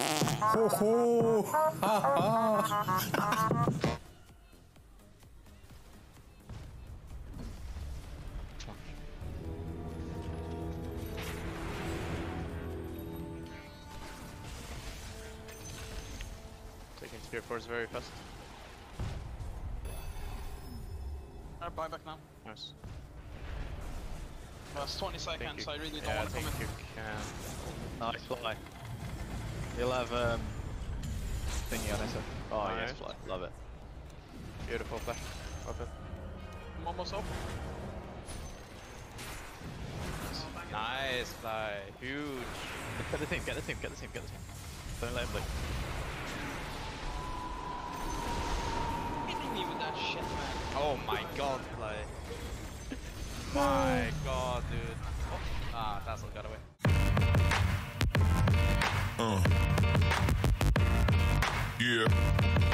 Ho ho! Ha ha! Taking Spear Force very fast. I'll buy back now. Nice. Last 20 seconds, I really don't want to come in. Nice fly. You'll have thingy on it. Oh, nice. Yes, fly. Love it. Beautiful flash. Love it. I'm almost up. Nice fly. Huge. Get the team, get the team, get the team, get the team. Don't let him blink. Hitting me with that shit, man. Oh my god, fly. My god, dude. Oh. Ah, Tassel got away. Yeah.